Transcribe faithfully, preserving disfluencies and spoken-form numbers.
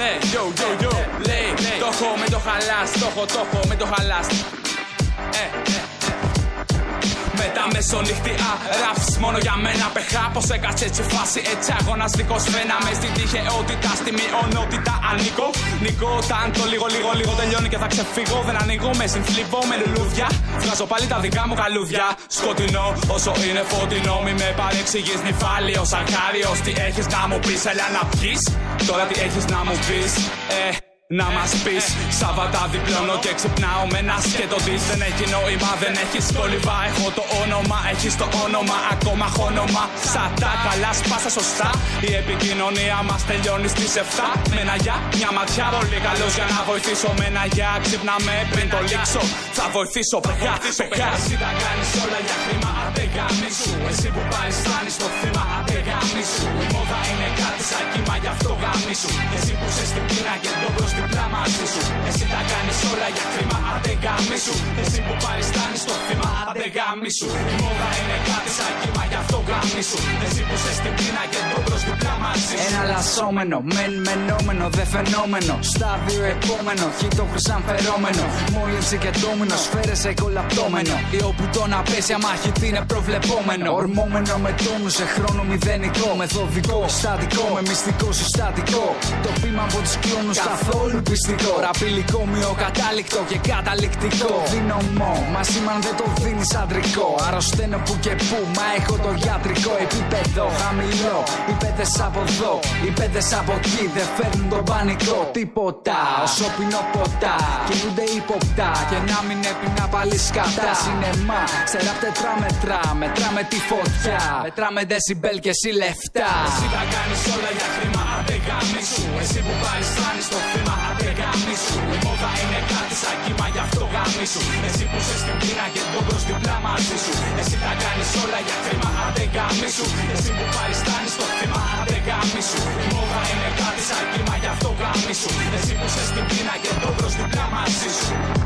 Ναι, yo, yo, yo, λέει, το έχω με το χαλάς, το έχω, το έχω με το χαλάς. Ε, ε. Με τα μεσονυχτιά ράφεις μόνο για μένα. Πεχά πως έκατσε έτσι φάση, έτσι αγώνας δικός. Φαίναμε στην τυχαιότητα, στη μειονότητα ανήκω. Νικό όταν το λίγο λίγο λίγο τελειώνει και θα ξεφύγω. Δεν ανοίγω με συμφλιβώ με λουλούδια. Βγάζω πάλι τα δικά μου καλούδια. Σκοτεινό όσο είναι φωτεινό. Μη με παρεξηγείς νυφάλιο Σακάριος. Τι έχεις να μου πεις, έλα να πιεις. Τώρα τι έχεις να μου πεις, ε. Να μας πεις, Σάββατα διπλώνω και ξυπνάω με ένα σκέτο της. Δεν έχει νόημα, δεν έχεις κόλυβα. Έχω το όνομα, έχεις το όνομα, ακόμα χώνομα. Σαν τα καλά σπάσα σωστά. Η επικοινωνία μας τελειώνει στις εφτά. Με ένα γεια, μια ματιά, πολύ καλός για να βοηθήσω. Με ένα γεια, ξύπνα με πριν το λήξω. Θα βοηθήσω, παιδιά, παιδιά. Εσύ τα κάνεις όλα για χρήμα, άντε γαμίσου. Εσύ που πάει στάνεις το θύμα, άντε γαμίσου. Η μόδα είναι κάτι σαν κύμα, γι' αυτό γαμίσου. Εσύ που είσαι στην πείνα και το μπροστά. Εσύ τα κάνεις όλα για χρήμα, άντε γαμίσου. Εσύ που παριστάνεις το θύμα, άντε γαμίσου. Η μόδα είναι κάτι σαν κύμα, γι' αυτό γαμίσου. Εσύ που σε στην πείνα και το μπρος διπλά μαζί σου. Ένα λασσόμενο, μεν μενόμενο, δε φαινόμενο. Στάδιο επόμενο, χείτο χρυσάν φερόμενο. Μόλυνση και ντόμινο, φέρεσαι κολαπτόμενο. Ή όπου το να πέσει αμάχητη είναι προβλεπόμενο. Ορμόμενο με τόνου σε χρόνο μηδενικό. Μεθοδικό, στατικό, με μυστικό συστατικό. Το πείμα από του κλόνου καθόλου. Πιστικό, ραπηλικό, μειοκατάληκτο και καταληκτικό. Δύναμο, μαζί μου αν δεν το δίνεις αντρικό. Αρρωσταίνω που και που, μα έχω το γιατρικό. Επίπεδο χαμηλό, οι παιδες από εδώ, οι παιδες από εκεί. Δεν φέρνουν τον πανικό, τίποτα, όσο πεινώ ποτά. Κινούνται υποπτά και να μην έπινα πάλι σκατά. Σινεμά, σε ραπ τετράμετρα, μετράμε τη φωτιά. Μετράμε δεσιμπέλ και εσύ λεφτά. Εσύ τα κάνεις όλα για χρήμα, άντε γαμίσου. Εσύ που πάρεις στάνεις το θύμα, άντε γαμίσου. Η μόδα είναι κάτι σαν κύμα, γι' αυτό γαμίσου. Εσύ που είσαι στην πείνα και τον μπρος διπλά μαζί σου. Εσύ τα κάνεις όλα για χρήμα, άντε γαμίσου. Εσύ που παριστάνεις το θύμα, άντε γαμίσου. Η μόδα είναι κάτι σαν κύμα, γι' αυτό γαμίσου. Εσύ που είσαι στην πείνα και τον μπρος διπλά μαζί σου.